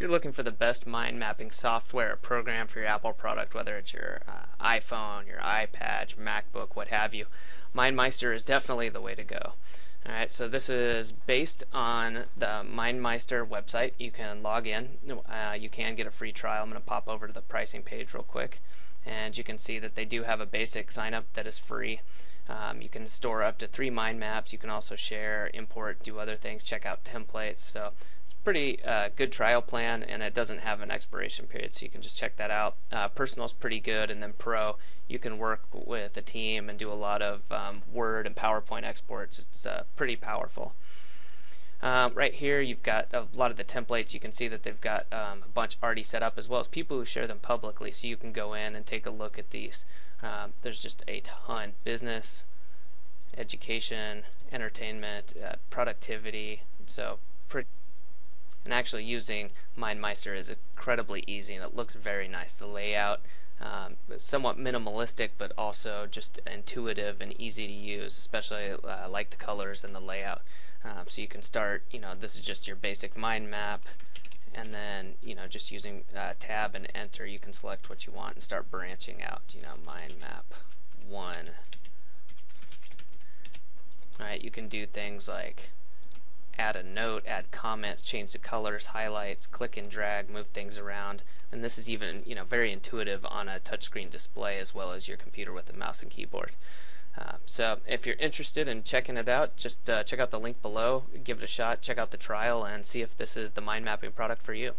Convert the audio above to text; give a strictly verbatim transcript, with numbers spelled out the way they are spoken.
If you're looking for the best mind mapping software or program for your Apple product, whether it's your uh, iPhone, your iPad, your MacBook, what have you, MindMeister is definitely the way to go. Alright, so this is based on the MindMeister website. You can log in. Uh, you can get a free trial. I'm going to pop over to the pricing page real quick, and you can see that they do have a basic sign-up that is free. Um, you can store up to three mind maps. You can also share, import, do other things, check out templates. So it's a pretty uh, good trial plan, and it doesn't have an expiration period, so you can just check that out. Uh, Personal is pretty good, and then Pro, you can work with a team and do a lot of um, Word and PowerPoint exports. It's uh, pretty powerful. Um, right here you've got a lot of the templates. You can see that they've got um, a bunch already set up, as well as people who share them publicly, so you can go in and take a look at these. Um, there's just a ton: business, education, entertainment, uh, productivity. So pretty, and actually using MindMeister is incredibly easy, and it looks very nice. The layout, um, somewhat minimalistic, but also just intuitive and easy to use, especially uh, like the colors and the layout. Um, so you can start, you know, this is just your basic mind map, and then, you know, just using uh, tab and enter, you can select what you want and start branching out, you know, mind map one. Alright, you can do things like add a note, add comments, change the colors, highlights, click and drag, move things around, and this is even, you know, very intuitive on a touchscreen display as well as your computer with a mouse and keyboard. Uh, so if you're interested in checking it out, just uh, check out the link below, give it a shot, check out the trial, and see if this is the mind mapping product for you.